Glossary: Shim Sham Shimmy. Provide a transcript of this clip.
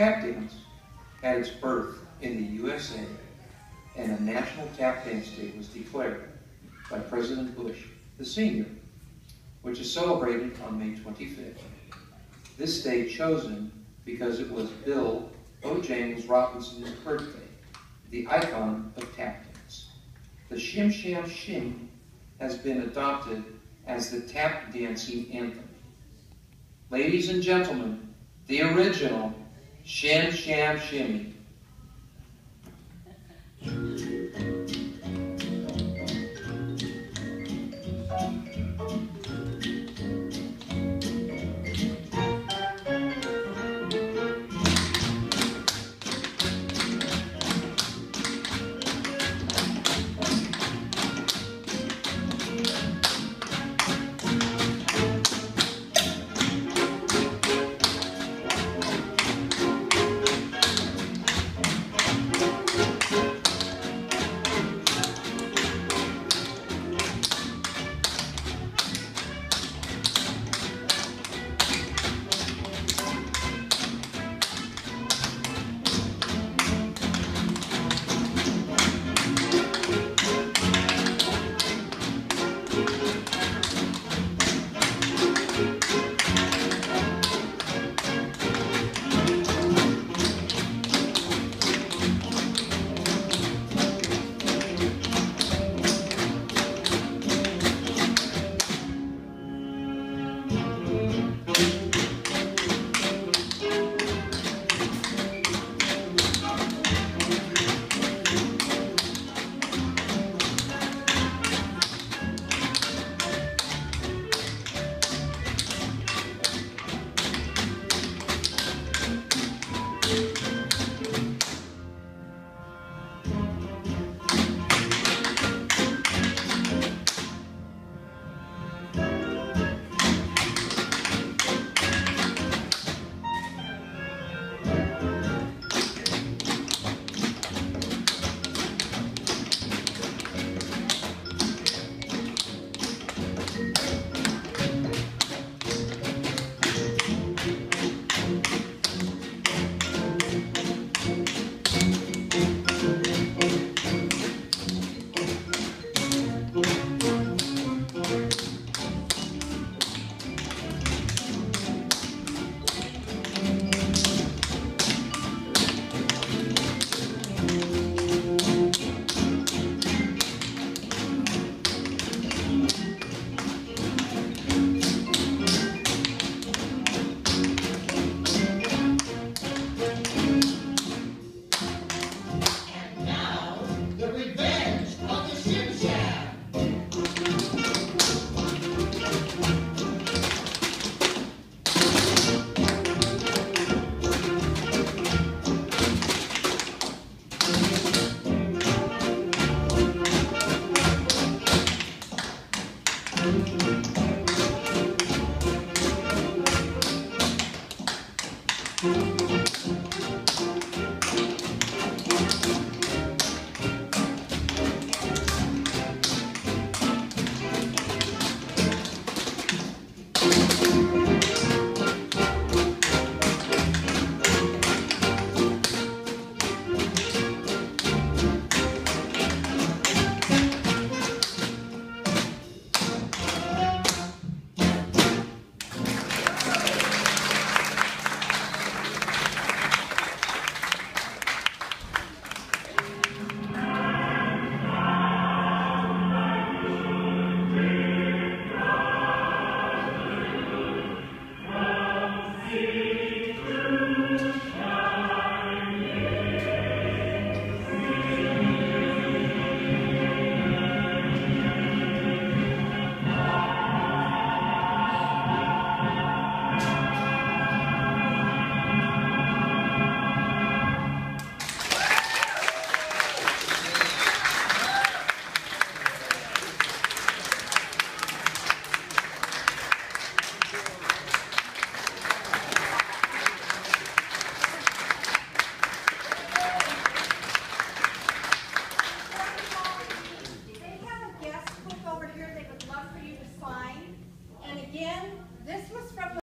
Tap dance had its birth in the USA, and a National Tap Dance Day was declared by President Bush the Senior, which is celebrated on May 25th. This day chosen because it was Bill Bojangles Robinson's birthday, the icon of tap dance. The Shim Sham Shimmy has been adopted as the tap dancing anthem. Ladies and gentlemen, the original Shim Sham Shimmy.